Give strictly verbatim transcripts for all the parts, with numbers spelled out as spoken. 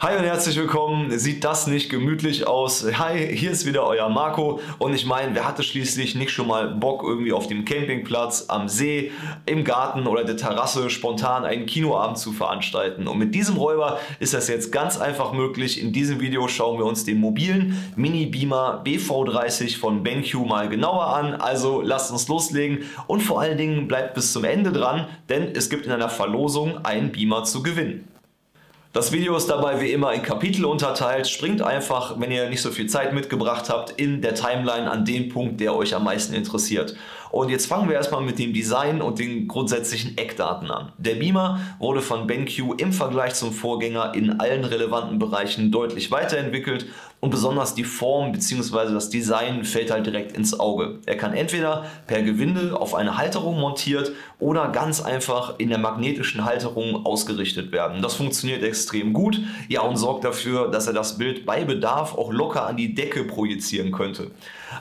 Hi und herzlich willkommen, sieht das nicht gemütlich aus? Hi, hier ist wieder euer Marco und ich meine, wer hatte schließlich nicht schon mal Bock irgendwie auf dem Campingplatz, am See, im Garten oder der Terrasse spontan einen Kinoabend zu veranstalten? Und mit diesem Räuber ist das jetzt ganz einfach möglich. In diesem Video schauen wir uns den mobilen Mini Beamer B V dreißig von BenQ mal genauer an. Also lasst uns loslegen und vor allen Dingen bleibt bis zum Ende dran, denn es gibt in einer Verlosung einen Beamer zu gewinnen. Das Video ist dabei wie immer in Kapitel unterteilt, springt einfach, wenn ihr nicht so viel Zeit mitgebracht habt, in der Timeline an den Punkt, der euch am meisten interessiert. Und jetzt fangen wir erstmal mit dem Design und den grundsätzlichen Eckdaten an. Der Beamer wurde von BenQ im Vergleich zum Vorgänger in allen relevanten Bereichen deutlich weiterentwickelt und besonders die Form bzw. das Design fällt halt direkt ins Auge. Er kann entweder per Gewinde auf eine Halterung montiert oder ganz einfach in der magnetischen Halterung ausgerichtet werden. Das funktioniert extrem gut, ja, und sorgt dafür, dass er das Bild bei Bedarf auch locker an die Decke projizieren könnte.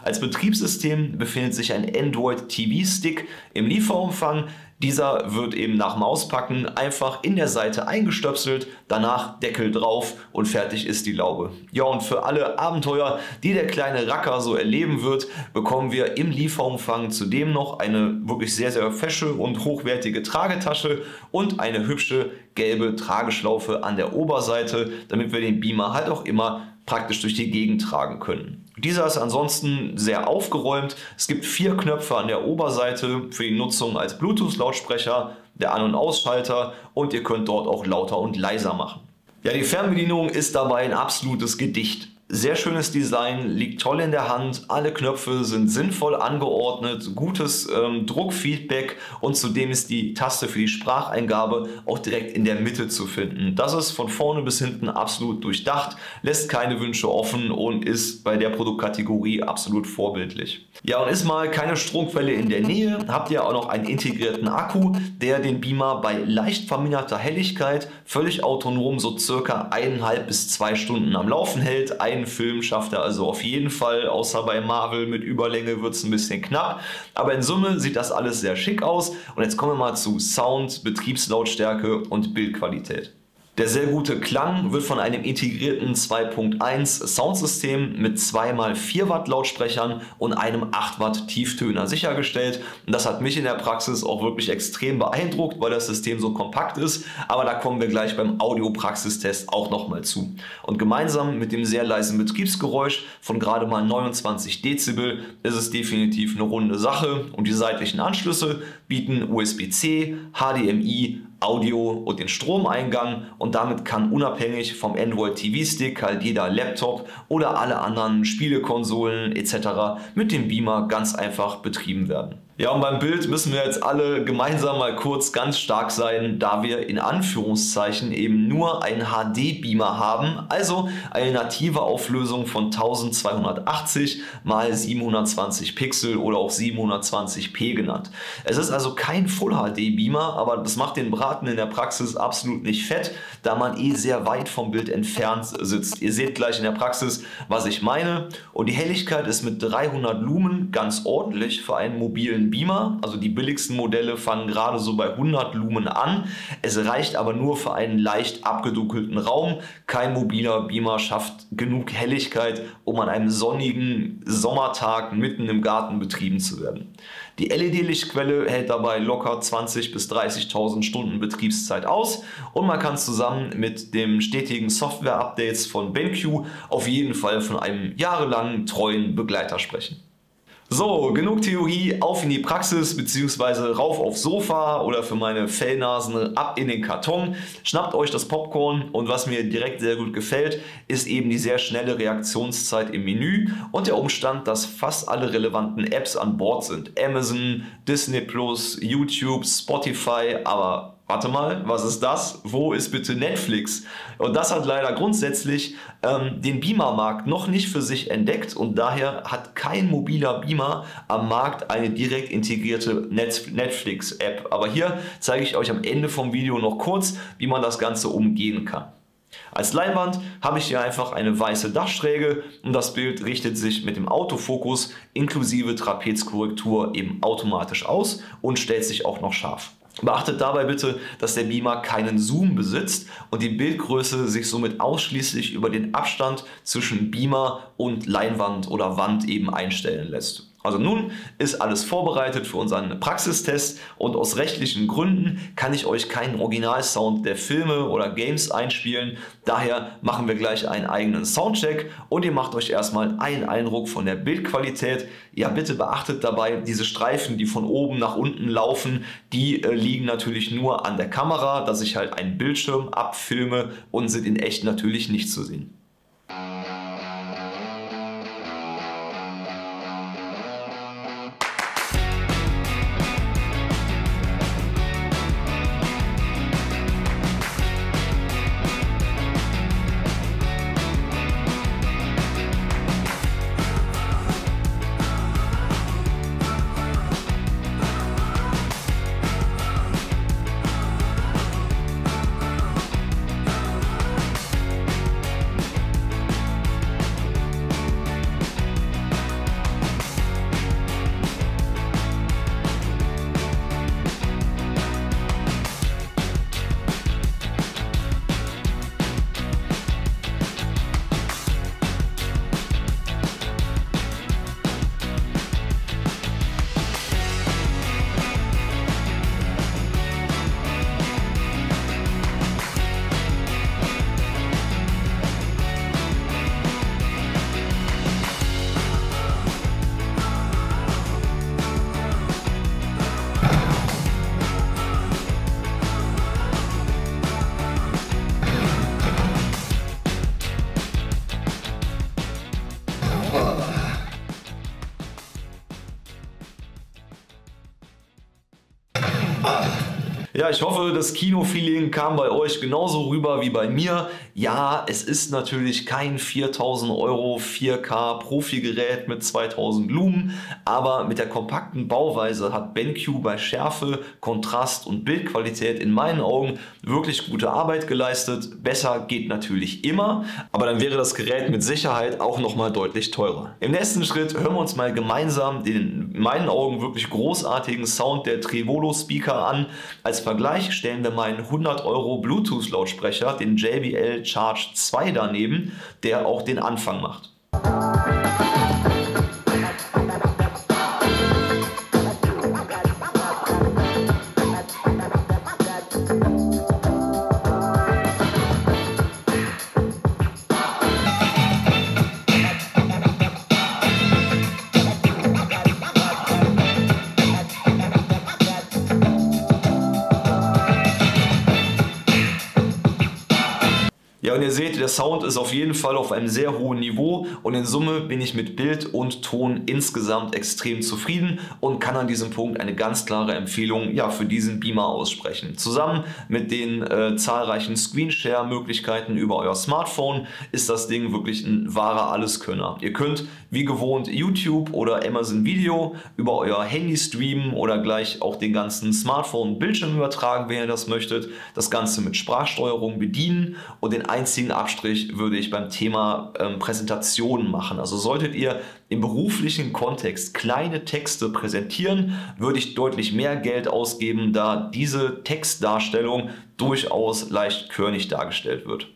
Als Betriebssystem befindet sich ein Android T V Stick im Lieferumfang. Dieser wird eben nach dem Auspacken einfach in der Seite eingestöpselt, danach Deckel drauf und fertig ist die Laube. Ja, und für alle Abenteuer, die der kleine Racker so erleben wird, bekommen wir im Lieferumfang zudem noch eine wirklich sehr, sehr fesche und hochwertige Tragetasche und eine hübsche gelbe Trageschlaufe an der Oberseite, damit wir den Beamer halt auch immer praktisch durch die Gegend tragen können. Dieser ist ansonsten sehr aufgeräumt. Es gibt vier Knöpfe an der Oberseite für die Nutzung als Bluetooth-Lautsprecher, der An- und Ausschalter und ihr könnt dort auch lauter und leiser machen. Ja, die Fernbedienung ist dabei ein absolutes Gedicht. Sehr schönes Design, liegt toll in der Hand, alle Knöpfe sind sinnvoll angeordnet, gutes ähm, Druckfeedback und zudem ist die Taste für die Spracheingabe auch direkt in der Mitte zu finden. Das ist von vorne bis hinten absolut durchdacht, lässt keine Wünsche offen und ist bei der Produktkategorie absolut vorbildlich. Ja, und ist mal keine Stromquelle in der Nähe, habt ihr auch noch einen integrierten Akku, der den Beamer bei leicht verminderter Helligkeit völlig autonom so circa eineinhalb bis zwei Stunden am Laufen hält. Ein Film schafft er also auf jeden Fall, außer bei Marvel mit Überlänge wird es ein bisschen knapp, aber in Summe sieht das alles sehr schick aus und jetzt kommen wir mal zu Sound, Betriebslautstärke und Bildqualität. Der sehr gute Klang wird von einem integrierten zwei Punkt eins Soundsystem mit zwei mal vier Watt Lautsprechern und einem acht Watt Tieftöner sichergestellt. Und das hat mich in der Praxis auch wirklich extrem beeindruckt, weil das System so kompakt ist. Aber da kommen wir gleich beim Audio-Praxistest auch nochmal zu. Und gemeinsam mit dem sehr leisen Betriebsgeräusch von gerade mal neunundzwanzig Dezibel ist es definitiv eine runde Sache. Und die seitlichen Anschlüsse bieten U S B C, H D M I, Audio und den Stromeingang und damit kann unabhängig vom Android T V Stick halt jeder Laptop oder alle anderen Spielekonsolen et cetera mit dem Beamer ganz einfach betrieben werden. Ja, und beim Bild müssen wir jetzt alle gemeinsam mal kurz ganz stark sein, da wir in Anführungszeichen eben nur einen H D-Beamer haben, also eine native Auflösung von zwölfhundertachtzig mal siebenhundertzwanzig Pixel oder auch siebenhundertzwanzig p genannt. Es ist also kein Full-H D-Beamer, aber das macht den Braten in der Praxis absolut nicht fett, da man eh sehr weit vom Bild entfernt sitzt. Ihr seht gleich in der Praxis, was ich meine. Und die Helligkeit ist mit dreihundert Lumen ganz ordentlich für einen mobilen Beamer, also die billigsten Modelle fangen gerade so bei hundert Lumen an. Es reicht aber nur für einen leicht abgedunkelten Raum. Kein mobiler Beamer schafft genug Helligkeit, um an einem sonnigen Sommertag mitten im Garten betrieben zu werden. Die L E D-Lichtquelle hält dabei locker zwanzigtausend bis dreißigtausend Stunden Betriebszeit aus und man kann zusammen mit dem stetigen Software-Updates von BenQ auf jeden Fall von einem jahrelangen treuen Begleiter sprechen. So, genug Theorie, auf in die Praxis bzw. rauf aufs Sofa oder für meine Fellnasen ab in den Karton. Schnappt euch das Popcorn und was mir direkt sehr gut gefällt, ist eben die sehr schnelle Reaktionszeit im Menü und der Umstand, dass fast alle relevanten Apps an Bord sind. Amazon, Disney plus, YouTube, Spotify, aber... Warte mal, was ist das? Wo ist bitte Netflix? Und das hat leider grundsätzlich ähm, den Beamer-Markt noch nicht für sich entdeckt und daher hat kein mobiler Beamer am Markt eine direkt integrierte Netflix-App. Aber hier zeige ich euch am Ende vom Video noch kurz, wie man das Ganze umgehen kann. Als Leinwand habe ich hier einfach eine weiße Dachschräge und das Bild richtet sich mit dem Autofokus inklusive Trapezkorrektur eben automatisch aus und stellt sich auch noch scharf. Beachtet dabei bitte, dass der Beamer keinen Zoom besitzt und die Bildgröße sich somit ausschließlich über den Abstand zwischen Beamer und Leinwand oder Wand eben einstellen lässt. Also nun ist alles vorbereitet für unseren Praxistest und aus rechtlichen Gründen kann ich euch keinen Originalsound der Filme oder Games einspielen. Daher machen wir gleich einen eigenen Soundcheck und ihr macht euch erstmal einen Eindruck von der Bildqualität. Ja, bitte beachtet dabei, diese Streifen, die von oben nach unten laufen, die äh, liegen natürlich nur an der Kamera, dass ich halt einen Bildschirm abfilme und sind in echt natürlich nicht zu sehen. Ja, ich hoffe, das Kino-Feeling kam bei euch genauso rüber wie bei mir. Ja, es ist natürlich kein viertausend Euro vier K Profi-Gerät mit zweitausend Lumen, aber mit der kompakten Bauweise hat BenQ bei Schärfe, Kontrast und Bildqualität in meinen Augen wirklich gute Arbeit geleistet. Besser geht natürlich immer, aber dann wäre das Gerät mit Sicherheit auch nochmal deutlich teurer. Im nächsten Schritt hören wir uns mal gemeinsam den in meinen Augen wirklich großartigen Sound der Trivolo-Speaker an. Als Vergleich stellen wir meinen hundert Euro Bluetooth-Lautsprecher, den J B L Charge zwei, daneben, der auch den Anfang macht. Ja, und ihr seht, der Sound ist auf jeden Fall auf einem sehr hohen Niveau und in Summe bin ich mit Bild und Ton insgesamt extrem zufrieden und kann an diesem Punkt eine ganz klare Empfehlung ja, für diesen Beamer aussprechen. Zusammen mit den äh, zahlreichen Screenshare-Möglichkeiten über euer Smartphone ist das Ding wirklich ein wahrer Alleskönner. Ihr könnt wie gewohnt YouTube oder Amazon Video über euer Handy streamen oder gleich auch den ganzen Smartphone-Bildschirm übertragen, wenn ihr das möchtet, das Ganze mit Sprachsteuerung bedienen und den einzigen Abstrich würde ich beim Thema ähm, Präsentationen machen. Also solltet ihr im beruflichen Kontext kleine Texte präsentieren, würde ich deutlich mehr Geld ausgeben, da diese Textdarstellung durchaus leicht körnig dargestellt wird.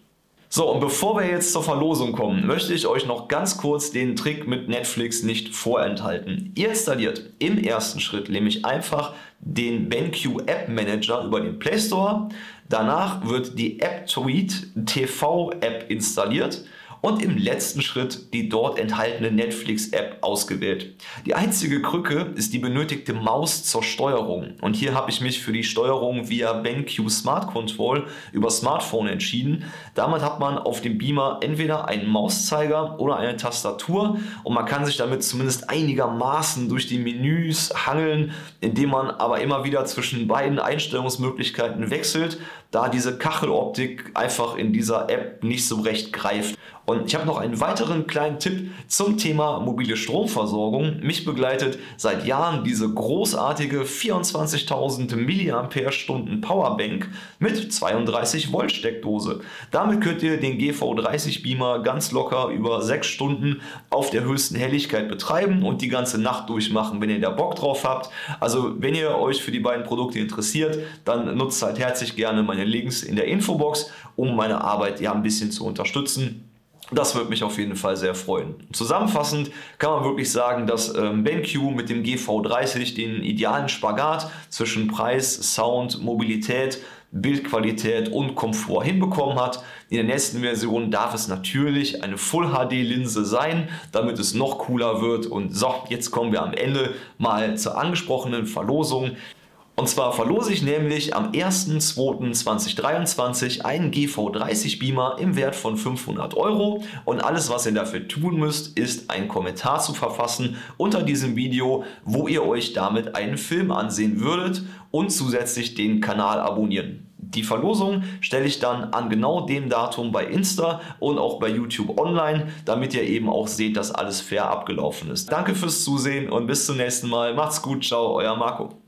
So, und bevor wir jetzt zur Verlosung kommen, möchte ich euch noch ganz kurz den Trick mit Netflix nicht vorenthalten. Ihr installiert im ersten Schritt nämlich einfach den BenQ App Manager über den Play Store. Danach wird die AppTweet T V App installiert und im letzten Schritt die dort enthaltene Netflix-App ausgewählt. Die einzige Krücke ist die benötigte Maus zur Steuerung. Und hier habe ich mich für die Steuerung via BenQ Smart Control über Smartphone entschieden. Damit hat man auf dem Beamer entweder einen Mauszeiger oder eine Tastatur und man kann sich damit zumindest einigermaßen durch die Menüs hangeln, indem man aber immer wieder zwischen beiden Einstellungsmöglichkeiten wechselt, da diese Kacheloptik einfach in dieser App nicht so recht greift. Und ich habe noch einen weiteren kleinen Tipp zum Thema mobile Stromversorgung. Mich begleitet seit Jahren diese großartige vierundzwanzigtausend Milliampere-Stunden Powerbank mit zweiunddreißig Volt Steckdose. Damit könnt ihr den G V dreißig Beamer ganz locker über sechs Stunden auf der höchsten Helligkeit betreiben und die ganze Nacht durchmachen, wenn ihr da Bock drauf habt. Also wenn ihr euch für die beiden Produkte interessiert, dann nutzt halt herzlich gerne meine Links in der Infobox, um meine Arbeit ja ein bisschen zu unterstützen. Das würde mich auf jeden Fall sehr freuen. Zusammenfassend kann man wirklich sagen, dass ähm, BenQ mit dem G V dreißig den idealen Spagat zwischen Preis, Sound, Mobilität, Bildqualität und Komfort hinbekommen hat. In der nächsten Version darf es natürlich eine Full H D Linse sein, damit es noch cooler wird. Und so, jetzt kommen wir am Ende mal zur angesprochenen Verlosung. Und zwar verlose ich nämlich am ersten zweiten zweitausenddreiundzwanzig einen G V dreißig Beamer im Wert von fünfhundert Euro und alles, was ihr dafür tun müsst, ist einen Kommentar zu verfassen unter diesem Video, wo ihr euch damit einen Film ansehen würdet und zusätzlich den Kanal abonnieren. Die Verlosung stelle ich dann an genau dem Datum bei Insta und auch bei YouTube online, damit ihr eben auch seht, dass alles fair abgelaufen ist. Danke fürs Zusehen und bis zum nächsten Mal. Macht's gut, ciao, euer Marco.